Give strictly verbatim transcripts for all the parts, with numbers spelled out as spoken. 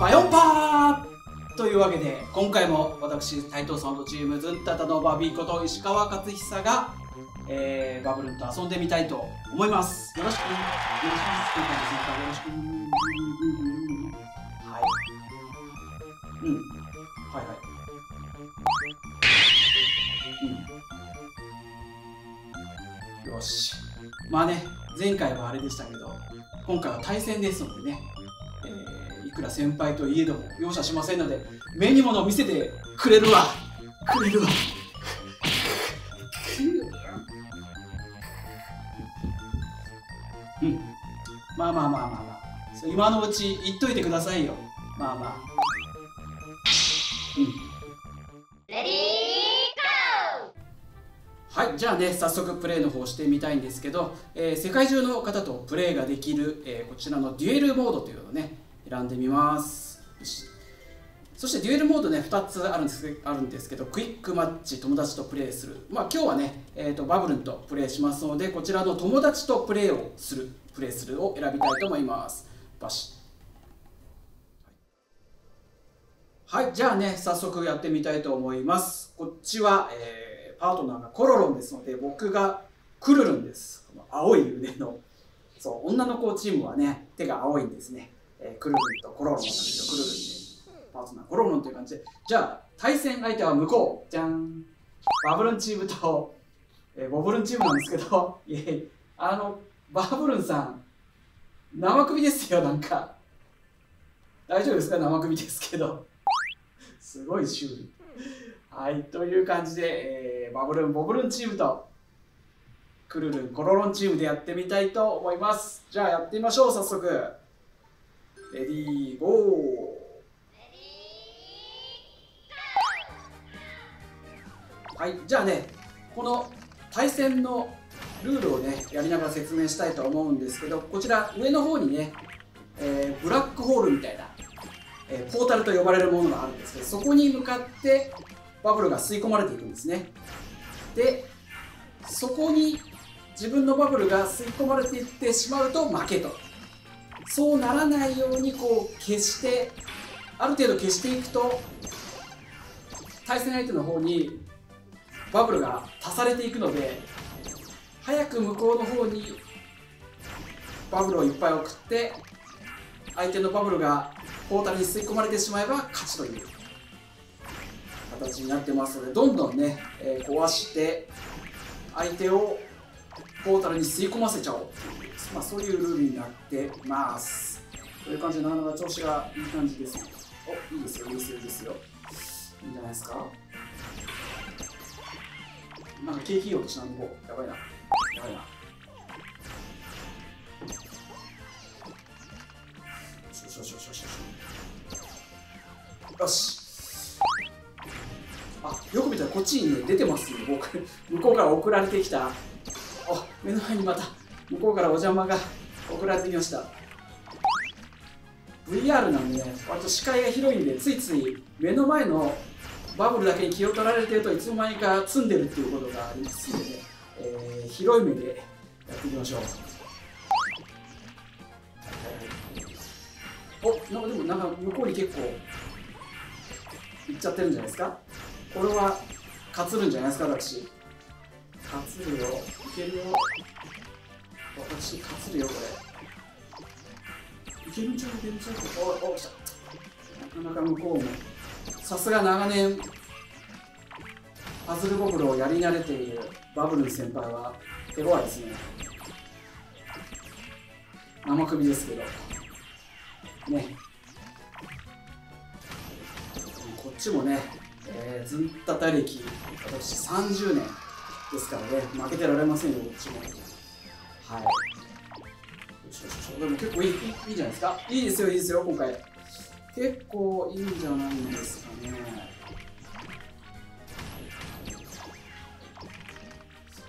バヨンパーというわけで、今回も私斉藤さんとチームズンタタのバビーこと石川勝久がえー、バブルンと遊んでみたいと思います。よろしくお願いします。よろしくお願いします。はい。うん。はいはい。うん。よし。まあね、前回はあれでしたけど、今回は対戦ですのでね、えー、いくら先輩といえども容赦しませんので、目に物を見せてくれるわ。くれるわ。うん、まあまあまあまあまあ、そう今のうち言っといてくださいよ。まあまあ、うん、レディーゴー。はい、じゃあね、早速プレイの方してみたいんですけど、えー、世界中の方とプレイができる、えー、こちらのデュエルモードというのをね選んでみます。そしてデュエルモードねふたつあるんですあるんですけど、クイックマッチ、友達とプレイする。まあ今日はね、えー、とバブルンとプレイしますので、こちらの友達とプレイをするプレイするを選びたいと思います。バシッ。はい、じゃあね早速やってみたいと思います。こっちは、えー、パートナーがコロロンですので、僕がクルルンです。この青い腕の、そう、女の子チームはね手が青いんですね、えー、クルルンとコロロンなんですよ。クルルンでパートナーコロロンという感じで、じゃあ対戦相手は向こう、じゃん、バブルンチームと、えー、ボブルンチームなんですけど、イエイ、あのバブルンさん生首ですよ。なんか大丈夫ですか、生首ですけどすごい修理。はい、という感じで、えー、バブルンボブルンチームとクルルンコロロンチームでやってみたいと思います。じゃあやってみましょう。早速レディーゴー。はい、じゃあね、この対戦のルールをねやりながら説明したいと思うんですけど、こちら上の方にね、えー、ブラックホールみたいな、えー、ポータルと呼ばれるものがあるんですけど、そこに向かってバブルが吸い込まれていくんですね。でそこに自分のバブルが吸い込まれていってしまうと負けと。そうならないようにこう消して、ある程度消していくと対戦相手の方にバブルが足されていくので、早く向こうの方にバブルをいっぱい送って、相手のバブルがポータルに吸い込まれてしまえば勝ちという形になってますので、どんどんね、えー、壊して相手をポータルに吸い込ませちゃおうっていう、まあ、そういうルールになってます。という感じで、なかなか調子がいい感じですね。お、いいですよいいですよいいですよ、いいんじゃないですか。なんか景気いい音しなんで、こうやばいなやばいな。しょしょしょしょしょ、よし。あ、よく見たらこっちに、ね、出てますよ、ね、僕向こうから送られてきた。あ、目の前にまた向こうからお邪魔が送られてきました。 ブイアール なんでね、割と視界が広いんで、ついつい目の前のバブルだけに気を取られてると、いつの間にか詰んでるっていうことがありますので、ね、えー、広い目でやっていきましょう。お、なんかでもなんか向こうに結構いっちゃってるんじゃないですか。これは勝つるんじゃないですか。私勝つるよ、いけるよ、私勝つるよ、これいけるんちゃう、いけるんちゃう。おお、来た。なかなか向こうもさすが長年パズルボブルをやり慣れているバブルン先輩は手強いですね。生首ですけどね。こっちもね、えー、ずんたた歴私さんじゅうねんですからね、負けてられませんよこっちも。はい、でも結構いい、いいじゃないですか。いいですよいいですよ、今回結構いいんじゃないんですかね。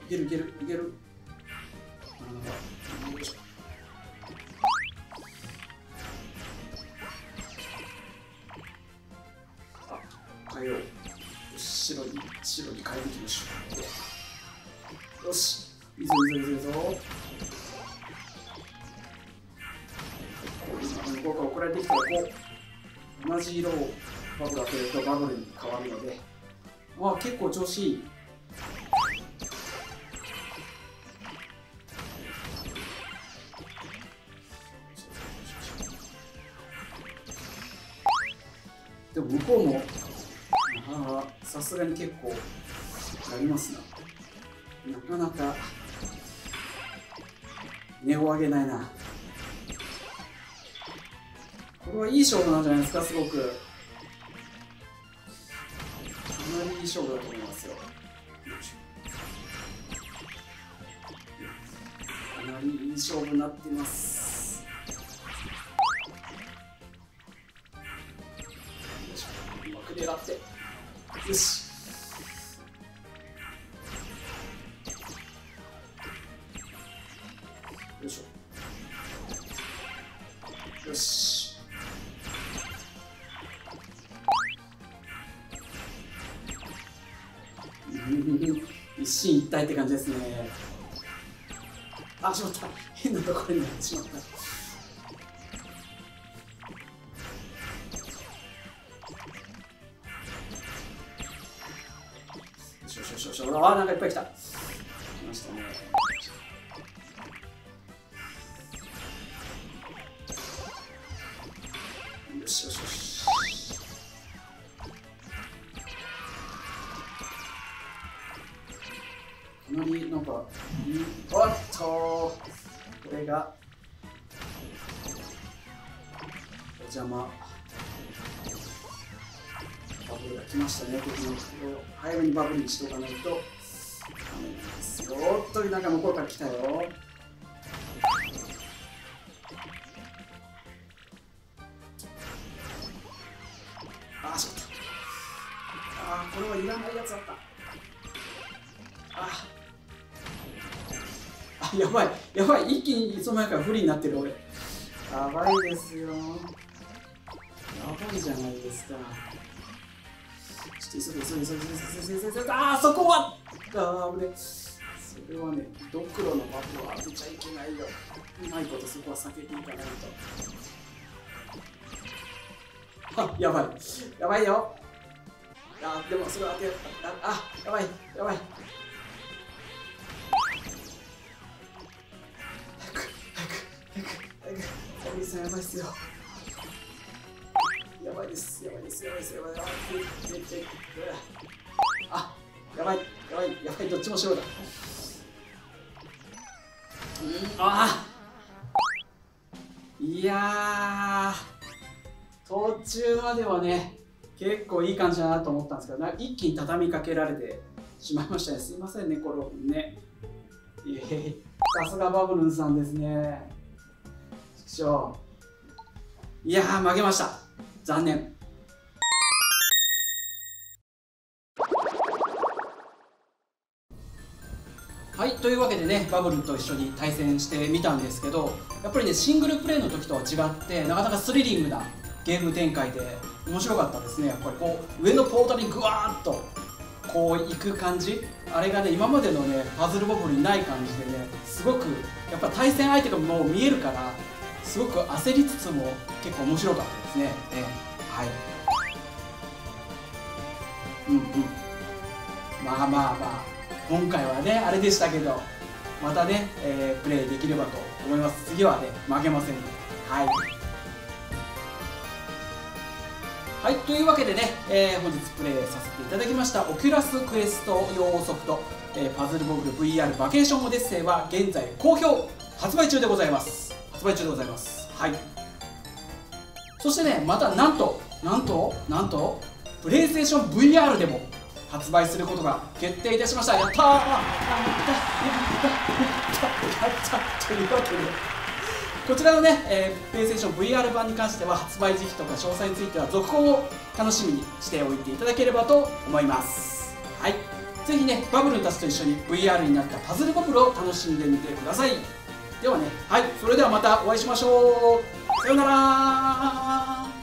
いけるいけるいける。あ、変えよう。白に、白に変えていきましょう。よし、いいぞいいぞいいぞ。効果を送られてきたらこう同じ色をバブル当てるとバブルに変わるので、まあ結構調子いい。でも向こうもなかなかさすがに結構やりますな。なかなか値を上げないな。これはいい勝負なんじゃないですか。すごくかなりいい勝負だと思いますよ。かなりいい勝負になっています。狙ってよし、よいしょ、よし、一進一退って感じですね。あ、しまった、変なところになってしまった。ああ、なんかいっぱい来た。来ましたね。よしよしよし。このになんか、おっと、これがお邪魔。バブルが来ましたね。この早めにバブルにしておかないと。おっと、なんか向こうから来たよ。ああ、しまった。ああ、これはいらないやつだった。ああ、やばいやばい、一気にいつの間にか不利になってる俺。やばいですよ、やばいじゃないですか。ちょっと急ぐ急ぐ急ぐ急ぐ急ぐ急ぐ。ああ、そこはあー、危ね。それはね、ドクロのバッグは当てちゃいけないよ。うまいことそこは避けていかないと。あ、やばいやばいよ。あ、でもそれは当てよう。あ、やばいやばい。早く早く早く早く。お兄さんやばいっすよ。やばいですやばいですやばいですやばいです。あ、やばいやばいやばい、どっちも白だ。ああ、いやー、途中まではね結構いい感じだなと思ったんですけど、一気に畳みかけられてしまいましたね。すいませんね、これね。いえ、さすがバブルンさんですね。ちくしょう、いやー、負けました、残念。はい、というわけでね、バブルと一緒に対戦してみたんですけど、やっぱりね、シングルプレーの時とは違ってなかなかスリリングなゲーム展開で面白かったですね。やっぱりこう上のポータルにグワーッとこう行く感じ、あれがね、今までのねパズルバブルにない感じでね、すごくやっぱ対戦相手がもう見えるからすごく焦りつつも結構面白かったですね。ね、はい、うんうん、まあまあまあ今回はね、あれでしたけど、またね、えー、プレイできればと思います。次はね、負けませんので。はい。はい、というわけでね、えー、本日プレイさせていただきました、オキュラスクエスト用ソフト、えー、パズルボブル ブイアール バケーションオデッセイは現在好評、発売中でございます。発売中でございます。はい。そしてね、またなんと、なんと、なんと、プレイステーション ブイアール でも、発売することが決定いたしました。やったー、やったやったやったやったというわけで、こちらのね、えー、PlayStation ブイアール 版に関しては発売時期とか詳細については続報を楽しみにしておいていただければと思います。はい。ぜひねバブルたちと一緒に ブイアール になったパズルバブルを楽しんでみてください。ではね、はい、それではまたお会いしましょう。さようなら。